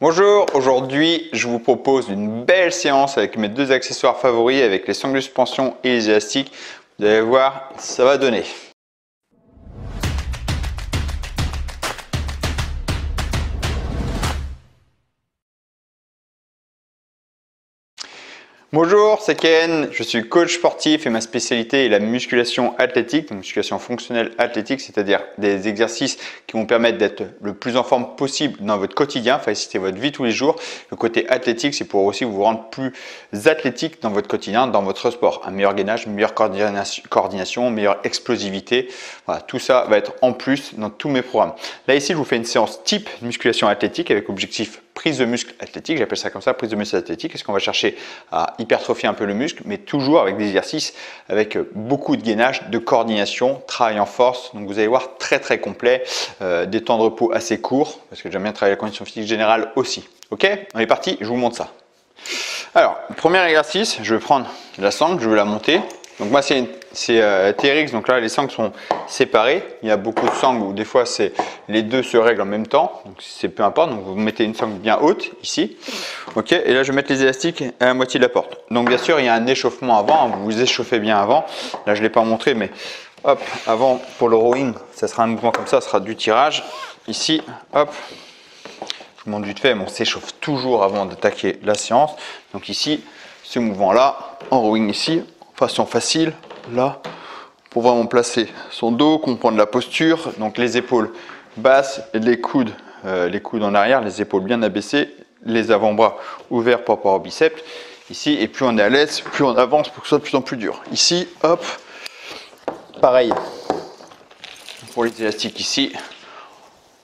Bonjour, aujourd'hui je vous propose une belle séance avec mes deux accessoires favoris, avec les sangles de suspension et les élastiques. Vous allez voir, ça va donner. Bonjour, c'est Ken, je suis coach sportif et ma spécialité est la musculation athlétique, musculation fonctionnelle athlétique, c'est-à-dire des exercices qui vont permettre d'être le plus en forme possible dans votre quotidien, faciliter votre vie tous les jours. Le côté athlétique, c'est pour aussi vous rendre plus athlétique dans votre quotidien, dans votre sport. Un meilleur gainage, une meilleure coordination, une meilleure explosivité, voilà, tout ça va être en plus dans tous mes programmes. Là ici, je vous fais une séance type musculation athlétique avec objectif prise de muscle athlétique, j'appelle ça comme ça, prise de muscle athlétique. Est-ce qu'on va chercher à hypertrophier un peu le muscle, mais toujours avec des exercices avec beaucoup de gainage, de coordination, travail en force. Donc vous allez voir, très complet, des temps de repos assez courts, parce que j'aime bien travailler la condition physique générale aussi. Ok, on est parti, je vous montre ça. Alors, premier exercice, je vais prendre la sangle, je vais la monter. Donc moi c'est TRX, donc là les sangles sont séparées, il y a beaucoup de sangles où des fois les deux se règlent en même temps, donc c'est peu importe, donc vous mettez une sangle bien haute ici, ok, et là je vais mettre les élastiques à la moitié de la porte. Donc bien sûr il y a un échauffement avant, hein, vous vous échauffez bien avant, là je ne l'ai pas montré mais hop, avant pour le rowing, ça sera un mouvement comme ça, ça sera du tirage, ici hop, je vous montre vite fait, mais on s'échauffe toujours avant d'attaquer la séance, donc ici ce mouvement là, en rowing ici, façon facile, là, pour vraiment placer son dos, comprendre la posture, donc les épaules basses, les coudes en arrière, les épaules bien abaissées, les avant-bras ouverts par rapport au biceps, ici, et plus on est à l'aise, plus on avance pour que ce soit de plus en plus dur. Ici, hop, pareil, pour les élastiques ici,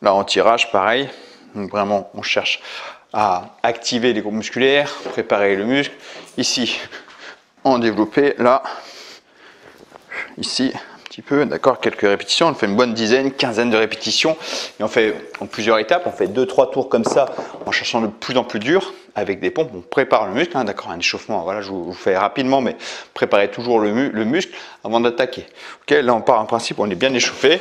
là en tirage, pareil, donc vraiment on cherche à activer les groupes musculaires, préparer le muscle, ici, en développé là, ici un petit peu, d'accord, quelques répétitions, on fait une bonne dizaine, quinzaine de répétitions et on fait en plusieurs étapes, on fait 2-3 tours comme ça en cherchant de plus en plus dur avec des pompes, on prépare le muscle, hein, d'accord, un échauffement, voilà, je vous fais rapidement mais préparez toujours le muscle avant d'attaquer. Ok, là on part en principe, on est bien échauffé,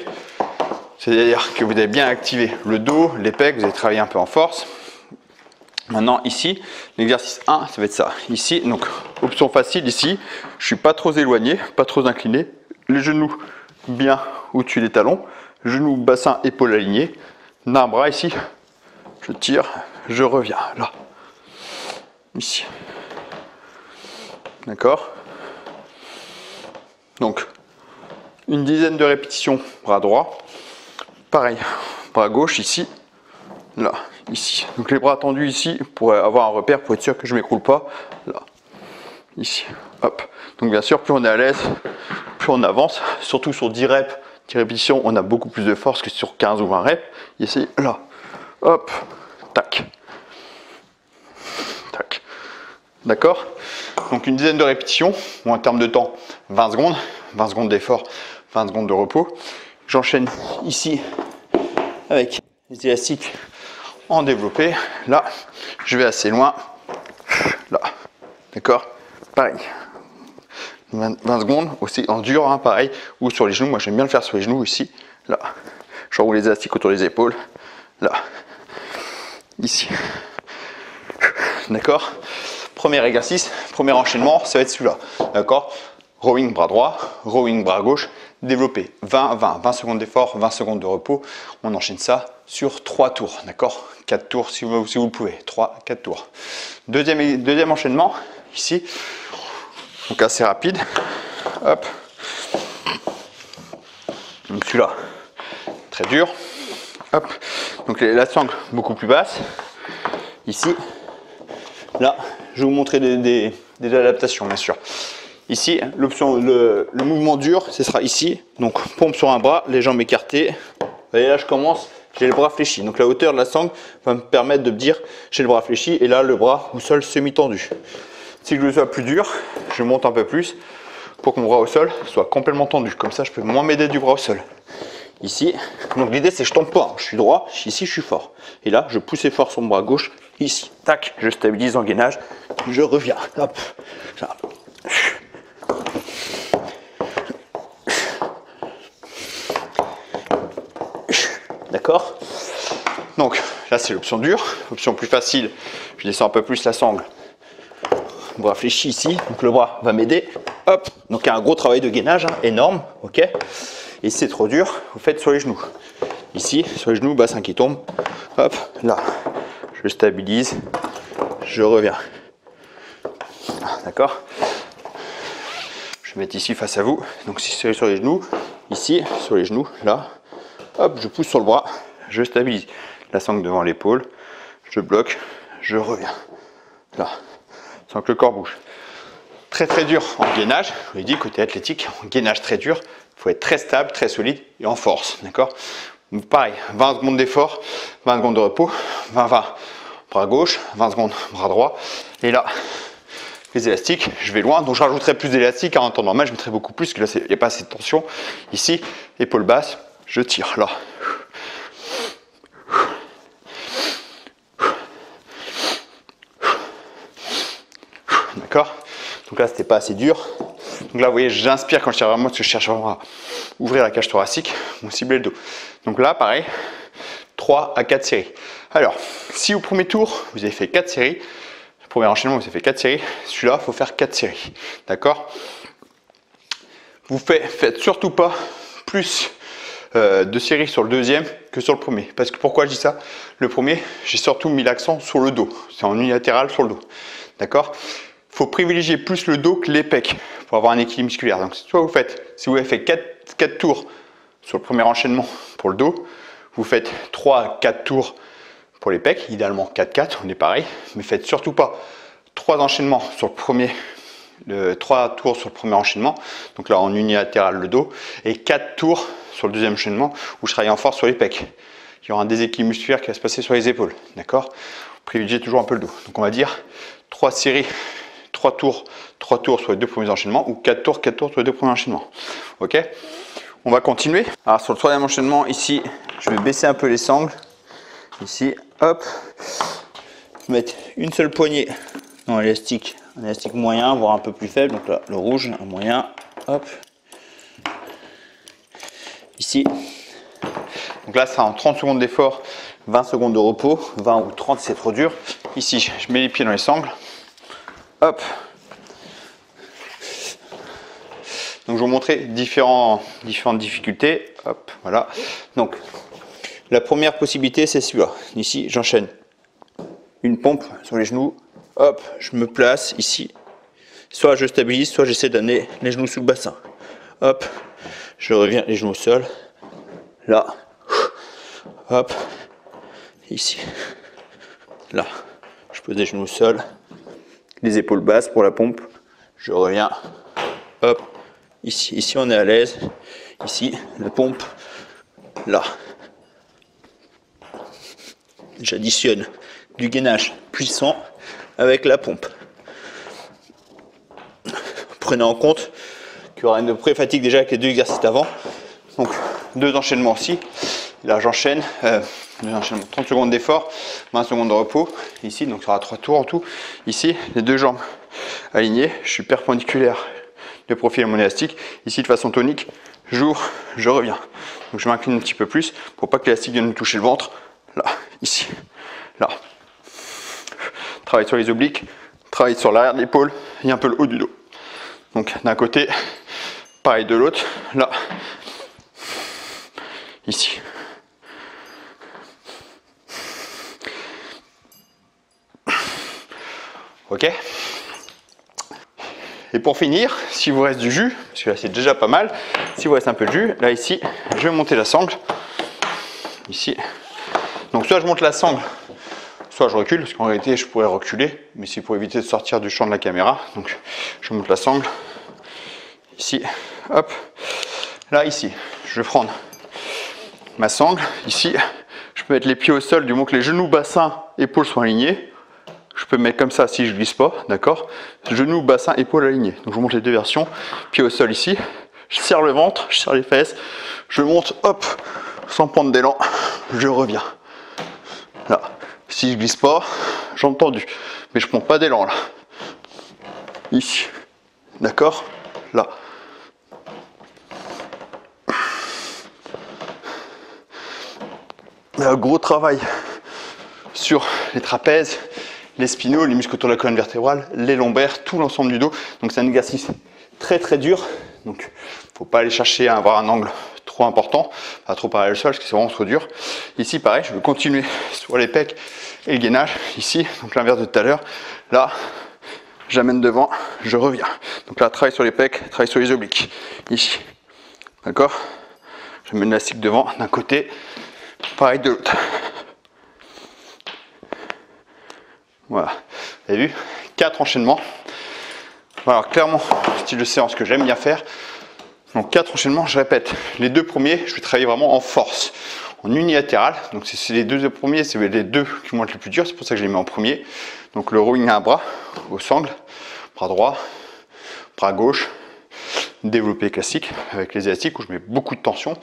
c'est-à-dire que vous avez bien activé le dos, les pecs, vous avez travaillé un peu en force. Maintenant ici, l'exercice 1, ça va être ça. Ici, donc option facile ici, je suis pas trop éloigné, pas trop incliné, les genoux bien au-dessus des talons, genoux, bassin, épaules alignées, d'un bras ici, je tire, je reviens, là, ici, d'accord. Donc, une dizaine de répétitions, bras droit, pareil, bras gauche ici, là, ici, donc les bras tendus ici pour avoir un repère, pour être sûr que je m'écroule pas, là, ici, hop. Donc bien sûr, plus on est à l'aise, plus on avance, surtout sur 10 reps, 10 répétitions, on a beaucoup plus de force que sur 15 ou 20 reps, ici, là, hop, tac, tac, d'accord. Donc une dizaine de répétitions, bon, en termes de temps, 20 secondes, 20 secondes d'effort, 20 secondes de repos, j'enchaîne ici avec les élastiques en développé, là je vais assez loin, là, d'accord, pareil, 20 secondes aussi en dur, hein, pareil, ou sur les genoux, moi j'aime bien le faire sur les genoux ici, là, je roule les élastiques autour des épaules, là, ici, d'accord. Premier exercice, premier enchaînement, ça va être celui-là, d'accord, rowing bras droit, rowing bras gauche, développé, 20 secondes d'effort, 20 secondes de repos, on enchaîne ça sur 3 tours, d'accord, 4 tours si vous le pouvez, 3-4 tours. Deuxième enchaînement, ici, donc assez rapide, hop, donc celui-là, très dur, hop, donc la sangle beaucoup plus basse, ici, là, je vais vous montrer des adaptations bien sûr. Ici, le mouvement dur, ce sera ici, donc pompe sur un bras, les jambes écartées, vous voyez là je commence, j'ai le bras fléchi, donc la hauteur de la sangle va me permettre de me dire j'ai le bras fléchi et là le bras au sol semi-tendu. Si je veux que ce soit plus dur, je monte un peu plus pour que mon bras au sol soit complètement tendu, comme ça je peux moins m'aider du bras au sol. Ici, donc l'idée c'est que je tombe pas, je suis droit, ici je suis fort. Et là je pousse fort sur mon bras gauche, ici, tac, je stabilise en gainage, je reviens, hop, ça. Donc, la Là, c'est l'option dure. Option plus facile, je descends un peu plus la sangle. On va fléchir ici, donc le bras va m'aider. Hop, donc il y a un gros travail de gainage, hein, énorme, ok. Et si c'est trop dur, vous faites sur les genoux. Ici, sur les genoux, bassin qui tombe. Hop, là, je stabilise, je reviens. D'accord. Je vais mettre ici face à vous. Donc si c'est sur les genoux, ici, sur les genoux, là, hop, je pousse sur le bras, je stabilise. La sangle devant l'épaule, je bloque, je reviens. Là, sans que le corps bouge. Très très dur en gainage, je vous l'ai dit, côté athlétique, en gainage très dur, il faut être très stable, très solide et en force, d'accord. Pareil, 20 secondes d'effort, 20 secondes de repos, 20-20, bras gauche, 20 secondes, bras droit, et là, les élastiques, je vais loin, donc je rajouterai plus d'élastiques, hein, en temps normal, je mettrai beaucoup plus, parce que là, il n'y a pas assez de tension. Ici, épaule basse, je tire, là. D'accord. Donc là, c'était pas assez dur. Donc là, vous voyez, j'inspire quand je tire vraiment parce que je cherche vraiment à ouvrir la cage thoracique, mon cibler le dos. Donc là, pareil, 3 à 4 séries. Alors, si au premier tour, vous avez fait 4 séries, le premier enchaînement, vous avez fait 4 séries, celui-là, il faut faire 4 séries. D'accord. Vous faites surtout pas plus de séries sur le deuxième que sur le premier. Parce que pourquoi je dis ça? Le premier, j'ai surtout mis l'accent sur le dos. C'est en unilatéral sur le dos. D'accord. Faut privilégier plus le dos que les pecs pour avoir un équilibre musculaire. Donc, soit vous faites, si vous avez fait 4 tours sur le premier enchaînement pour le dos, vous faites 3-4 tours pour les pecs, idéalement 4-4, on est pareil, mais faites surtout pas 3 enchaînements sur le premier, 3 tours sur le premier enchaînement, donc là en unilatéral le dos, et 4 tours sur le deuxième enchaînement où je travaille en force sur les pecs. Il y aura un déséquilibre musculaire qui va se passer sur les épaules, d'accord? Privilégiez toujours un peu le dos. Donc, on va dire 3 séries. 3 tours sur les deux premiers enchaînements ou 4 tours sur les deux premiers enchaînements. Ok, on va continuer. Alors sur le troisième enchaînement, ici, je vais baisser un peu les sangles. Ici, hop, je vais mettre une seule poignée dans l'élastique, un élastique moyen, voire un peu plus faible. Donc là, le rouge, un moyen, hop. Ici, donc là, ça en 30 secondes d'effort, 20 secondes de repos, 20 ou 30 c'est trop dur. Ici, je mets les pieds dans les sangles. Hop. Donc je vais vous montrer différentes difficultés. Hop, voilà. Donc la première possibilité c'est celui-là. Ici j'enchaîne une pompe sur les genoux. Hop, je me place ici. Soit je stabilise, soit j'essaie d'amener les genoux sous le bassin. Hop, je reviens les genoux au sol. Là. Hop. Ici. Là. Je pose les genoux au sol. Les épaules basses pour la pompe, je reviens, hop, ici on est à l'aise, ici la pompe, là, j'additionne du gainage puissant avec la pompe. Prenez en compte qu'il y aura une pré-fatigue déjà avec les deux exercices d'avant, donc deux enchaînements aussi, là j'enchaîne, 30 secondes d'effort, 20 secondes de repos, ici, donc ça aura 3 tours en tout, ici, les deux jambes alignées, je suis perpendiculaire de profil à mon élastique, ici de façon tonique, j'ouvre, je reviens, donc je m'incline un petit peu plus, pour pas que l'élastique vienne me toucher le ventre, là, ici, là, travaille sur les obliques, travaille sur l'arrière de l'épaule, et un peu le haut du dos, donc d'un côté, pareil de l'autre, là, ici. Ok. Et pour finir, si vous reste du jus, parce que là c'est déjà pas mal, si vous reste un peu de jus, là ici, je vais monter la sangle. Ici. Donc soit je monte la sangle, soit je recule, parce qu'en réalité je pourrais reculer, mais c'est pour éviter de sortir du champ de la caméra. Donc je monte la sangle. Ici. Hop. Là ici, je vais prendre ma sangle. Ici, je peux mettre les pieds au sol du moment que les genoux, bassins, épaules sont alignés. Je peux mettre comme ça si je glisse pas, d'accord? Genoux, bassin, épaules alignées. Donc je vous montre les deux versions. Pieds au sol ici. Je serre le ventre, je serre les fesses. Je monte, hop, sans prendre d'élan. Je reviens. Là. Si je glisse pas, jambes tendues. Mais je prends pas d'élan là. Ici. D'accord? Là. Là, gros travail sur les trapèzes, les spinaux, les muscles autour de la colonne vertébrale, les lombaires, tout l'ensemble du dos. Donc c'est un exercice très très dur. Donc il ne faut pas aller chercher à avoir un angle trop important, pas trop parallèle au sol parce que c'est vraiment trop dur. Ici pareil, je vais continuer sur les pecs et le gainage. Ici, donc l'inverse de tout à l'heure, là j'amène devant, je reviens. Donc là, travaille sur les pecs, travaille sur les obliques. Ici, d'accord? Je mets une élastique devant d'un côté, pareil de l'autre. Voilà, vous avez vu, 4 enchaînements. Voilà, clairement, style de séance que j'aime bien faire. Donc 4 enchaînements, je répète. Les deux premiers, je vais travailler vraiment en force, en unilatéral. Donc c'est les deux premiers, c'est les deux qui vont être les plus durs, c'est pour ça que je les mets en premier. Donc le rowing à un bras, au sangle, bras droit, bras gauche, développé classique avec les élastiques où je mets beaucoup de tension.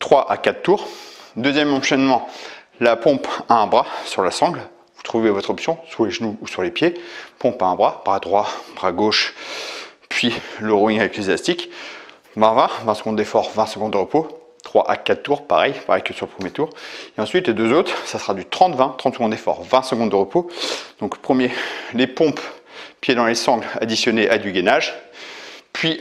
3 à 4 tours. Deuxième enchaînement, la pompe à un bras sur la sangle. Vous trouvez votre option, sur les genoux ou sur les pieds. Pompe à un bras, bras droit, bras gauche, puis le rowing avec les élastiques. 20-20, 20 secondes d'effort, 20 secondes de repos. 3 à 4 tours, pareil que sur le premier tour. Et ensuite, les deux autres, ça sera du 30-20, 30 secondes d'effort, 20 secondes de repos. Donc premier, les pompes, pieds dans les sangles, additionnés à du gainage. Puis,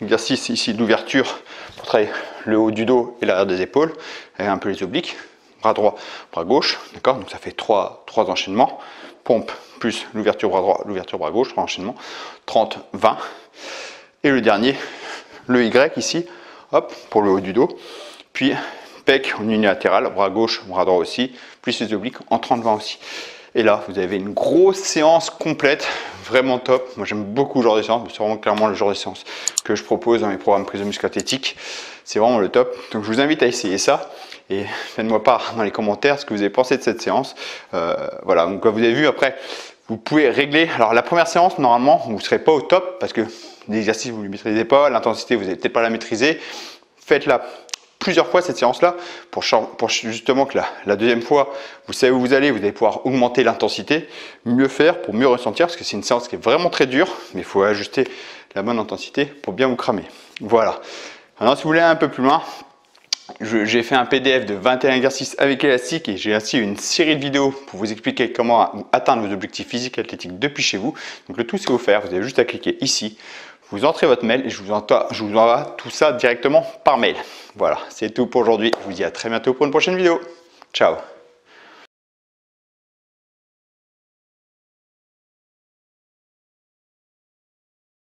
l'exercice ici d'ouverture pour travailler le haut du dos et l'arrière des épaules, et un peu les obliques. Bras droit, bras gauche, d'accord? Donc ça fait 3 enchaînements. Pompe plus l'ouverture bras droit, l'ouverture bras gauche, 3 enchaînements. 30, 20. Et le dernier, le Y ici, hop, pour le haut du dos. Puis pec en unilatéral, bras gauche, bras droit aussi, plus les obliques en 30, 20 aussi. Et là, vous avez une grosse séance complète, vraiment top. Moi, j'aime beaucoup le genre de séance, c'est vraiment clairement le genre de séance que je propose dans mes programmes prise de muscle athlétique. C'est vraiment le top. Donc, je vous invite à essayer ça. Et faites-moi part dans les commentaires ce que vous avez pensé de cette séance. Voilà, donc comme vous avez vu, après, vous pouvez régler. Alors, la première séance, normalement, vous ne serez pas au top parce que l'exercice, vous ne le maîtrisez pas. L'intensité, vous n'allez peut-être pas la maîtriser. Faites-la plusieurs fois cette séance-là pour justement que la deuxième fois, vous savez où vous allez pouvoir augmenter l'intensité, mieux faire pour mieux ressentir parce que c'est une séance qui est vraiment très dure, mais il faut ajuster la bonne intensité pour bien vous cramer. Voilà. Maintenant, si vous voulez aller un peu plus loin, j'ai fait un PDF de 21 exercices avec élastique et j'ai ainsi une série de vidéos pour vous expliquer comment atteindre vos objectifs physiques et athlétiques depuis chez vous. Donc le tout c'est offert, vous avez juste à cliquer ici, vous entrez votre mail et je vous envoie tout ça directement par mail. Voilà, c'est tout pour aujourd'hui, je vous dis à très bientôt pour une prochaine vidéo. Ciao!